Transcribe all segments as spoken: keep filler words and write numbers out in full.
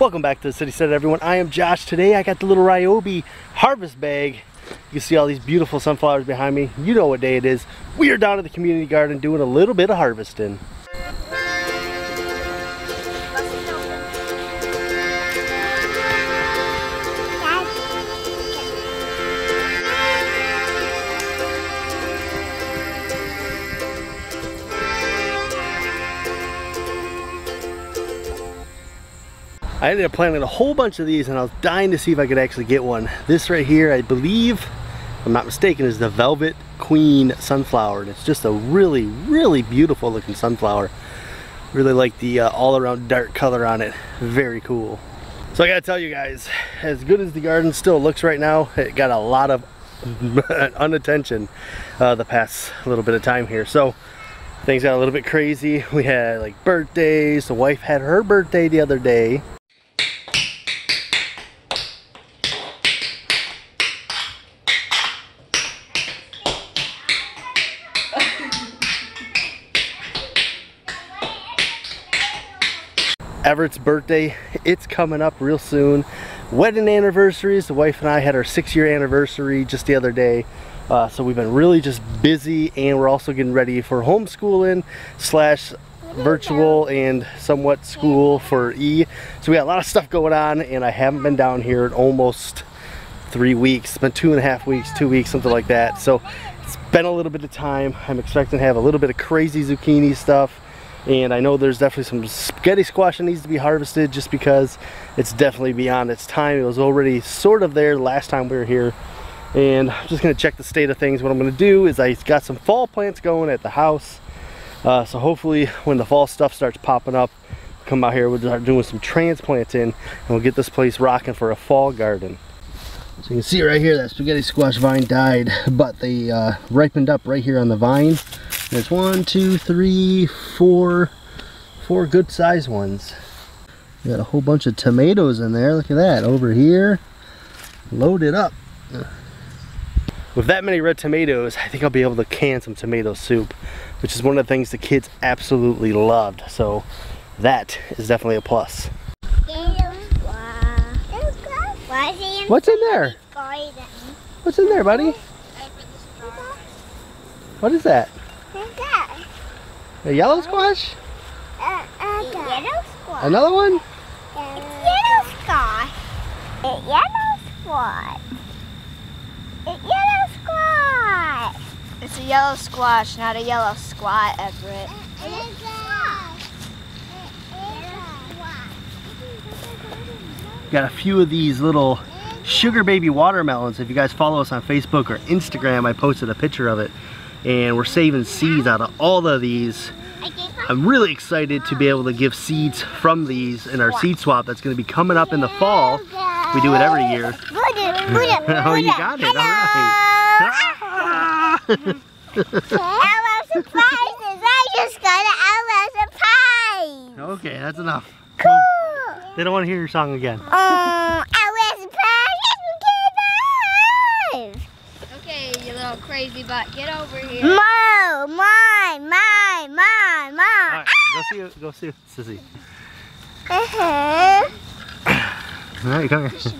Welcome back to The Citystead, everyone. I am Josh. Today I got the little Ryobi harvest bag. You can see all these beautiful sunflowers behind me. You know what day it is. We are down at the community garden doing a little bit of harvesting. I ended up planting a whole bunch of these and I was dying to see if I could actually get one. This right here, I believe, if I'm not mistaken, is the Velvet Queen Sunflower. And it's just a really, really beautiful looking sunflower. Really like the uh, all around dark color on it. Very cool. So I gotta tell you guys, as good as the garden still looks right now, it got a lot of unattention uh, the past little bit of time here. So things got a little bit crazy. We had like birthdays. The wife had her birthday the other day. Everett's birthday, it's coming up real soon. Wedding anniversaries, the wife and I had our six year anniversary just the other day. Uh, so we've been really just busy, and we're also getting ready for homeschooling slash virtual and somewhat school for E. So we got a lot of stuff going on, and I haven't been down here in almost three weeks. It's been two and a half weeks, two weeks, something like that. So it's been a little bit of time. I'm expecting to have a little bit of crazy zucchini stuff. And I know there's definitely some spaghetti squash that needs to be harvested just because it's definitely beyond its time. It was already sort of there last time we were here. And I'm just going to check the state of things. What I'm going to do is I got some fall plants going at the house. Uh, so hopefully when the fall stuff starts popping up, we'll come out here, we'll start doing some transplanting, and we'll get this place rocking for a fall garden. So you can see right here that spaghetti squash vine died, but they uh, ripened up right here on the vine. There's one, two, three, four, four good size ones. We got a whole bunch of tomatoes in there. Look at that, over here, loaded up. With that many red tomatoes, I think I'll be able to can some tomato soup, which is one of the things the kids absolutely loved. So that is definitely a plus. What's in there? What's in there, buddy? What is that? A yellow squash? Uh, uh, a yellow squash. Another one? Uh, it's yellow squash. A yellow squash. A yellow squash. It's a yellow squash, not a yellow squat, Everett. Uh, it is a squash. Got a few of these little sugar baby watermelons. If you guys follow us on Facebook or Instagram, I posted a picture of it. And we're saving seeds out of all of these. I'm really excited to be able to give seeds from these in our seed swap that's going to be coming up in the fall. We do it every year. Oh, you got it. All right. Elmo surprises. I just got an Elmo surprise. Okay, that's enough. Cool. They don't want to hear your song again. Um, Elmo surprise. Okay, you little crazy butt, get over here. Mo, mine, mine, mine, mine. All right, ah! Go see you, go see you, Sissy. Uh-huh. All right, come here.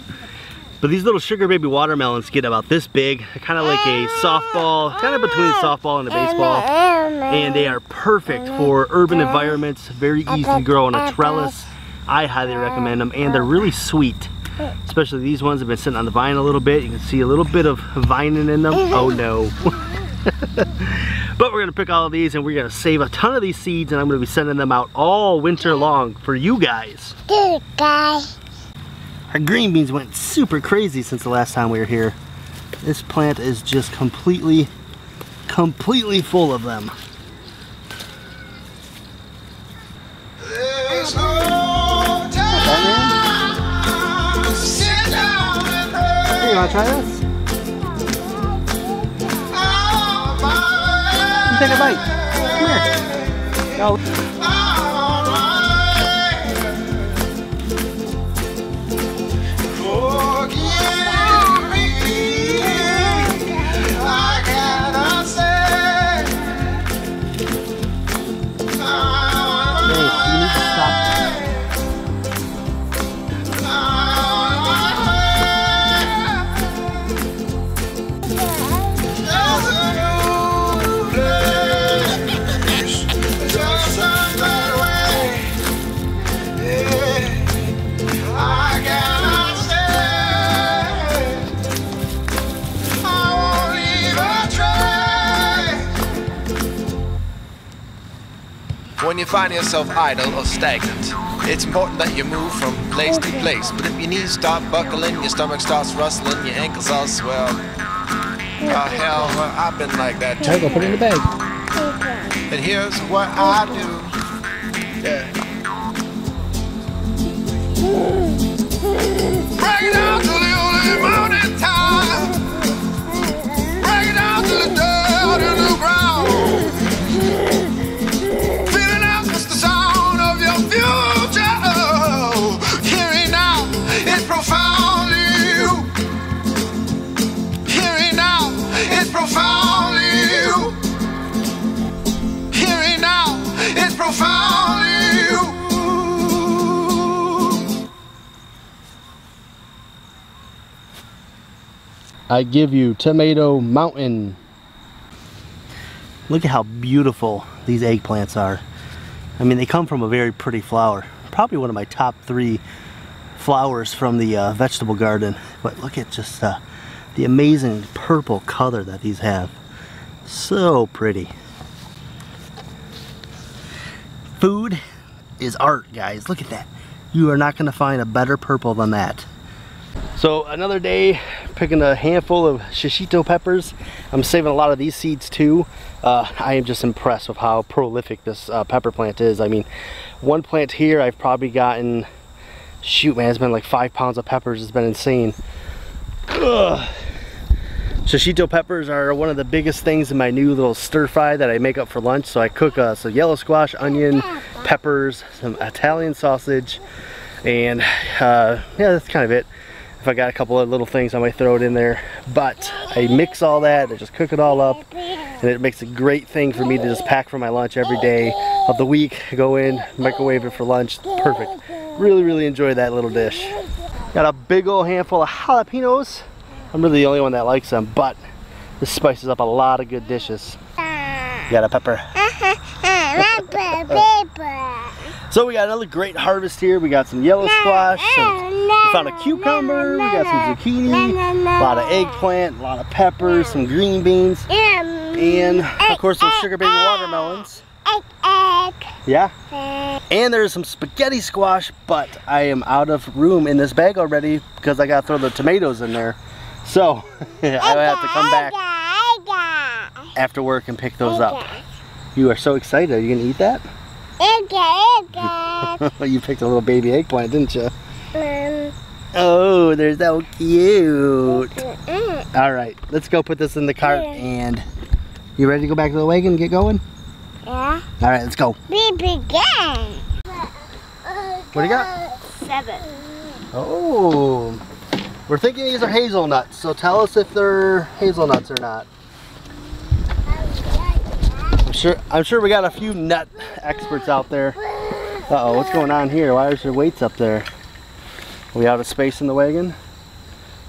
But these little sugar baby watermelons get about this big. They're kind of like a softball, kind of between a softball and a baseball. And they are perfect for urban environments. Very easy to grow on a trellis. I highly recommend them, and they're really sweet. Especially these ones have been sitting on the vine a little bit. You can see a little bit of vining in them. Oh no. But we're gonna pick all of these, and we're gonna save a ton of these seeds, and I'm gonna be sending them out all winter long for you guys. Good guy. Our green beans went super crazy since the last time we were here. This plant is just completely, completely full of them. You wanna try this? You take a bite. Come here. Go. Forgive me. when you find yourself idle or stagnant. It's important that you move from place to place, but if your knees start buckling, your stomach starts rustling, your ankles all swell. Oh hell, well, I've been like that too. I go put it in the bag. And here's what I do. Yeah. Break it down to the early morning time. Break it down to the dirt in the ground. I give you Tomato Mountain. Look at how beautiful these eggplants are. I mean, they come from a very pretty flower. Probably one of my top three flowers from the uh, vegetable garden. But look at just uh, the amazing purple color that these have. So pretty. Food is art, guys. Look at that. You are not going to find a better purple than that. So another day picking a handful of shishito peppers. I'm saving a lot of these seeds too. Uh, I am just impressed with how prolific this uh, pepper plant is. I mean, one plant here I've probably gotten, shoot man, it's been like five pounds of peppers. It's been insane. Ugh. Shishito peppers are one of the biggest things in my new little stir fry that I make up for lunch. So I cook uh, some yellow squash, onion, peppers, some Italian sausage, and uh, yeah, that's kind of it. If I got a couple of little things, I might throw it in there. But I mix all that, I just cook it all up, and it makes a great thing for me to just pack for my lunch every day of the week. Go in, microwave it for lunch, perfect. Really, really enjoy that little dish. Got a big old handful of jalapenos. I'm really the only one that likes them, but this spices up a lot of good dishes. Got a pepper. So we got another great harvest here. We got some yellow squash, some we found a cucumber, we got some zucchini, a lot of eggplant, a lot of peppers, some green beans, and of course some sugar baby watermelons. Yeah. And there's some spaghetti squash, but I am out of room in this bag already because I got to throw the tomatoes in there. So I have to come back after work and pick those up. You are so excited. Are you going to eat that? You picked a little baby eggplant, didn't you? Oh, they're so cute. All right, let's go put this in the cart and you ready to go back to the wagon and get going? Yeah. All right, let's go. We began. What do you got? Seven. Oh, we're thinking these are hazelnuts, so tell us if they're hazelnuts or not. I'm sure, I'm sure we got a few nut experts out there. Uh-oh, what's going on here? Why is there weights up there? Are we out of space in the wagon?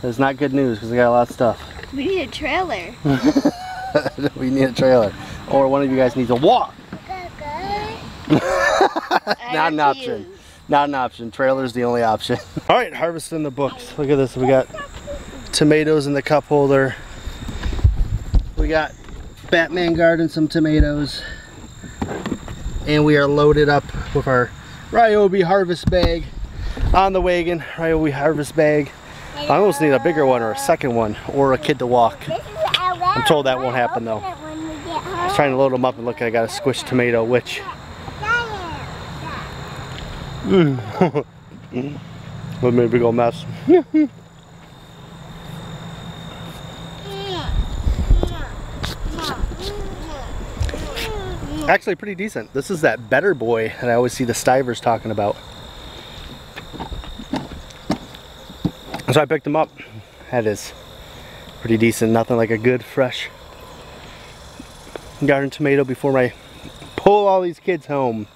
That's not good news because we got a lot of stuff. We need a trailer. We need a trailer. Or one of you guys needs a walk. Not an option. Use. Not an option. Trailer's the only option. Alright, harvesting the books. Look at this. We got tomatoes in the cup holder. We got Batman Garden, some tomatoes. And we are loaded up with our Ryobi harvest bag. On the wagon, Ryobi harvest bag. I almost need a bigger one or a second one or a kid to walk. I'm told that won't happen though. I was trying to load them up and look, I got a squished tomato, which would make a big old mess. Actually pretty decent. This is that Better Boy that I always see the Stivers talking about. So I picked them up. That is pretty decent. Nothing like a good fresh garden tomato before I pull all these kids home.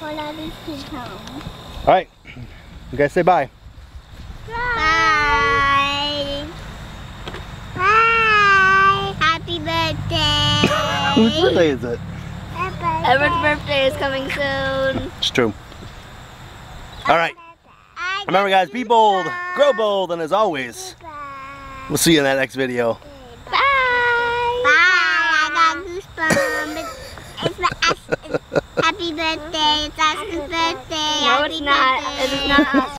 Pull all these kids home. All right, you guys say bye. Bye. Bye. Bye. Happy birthday. Whose birthday is it? Everett's birthday is coming soon. It's true. All right. Remember guys, be bold, grow bold, and as always, we'll see you in that next video. Bye! Bye! I got goosebumps. Happy birthday, it's Austin's birthday. No, happy it's not. Birthday. It is not Austin.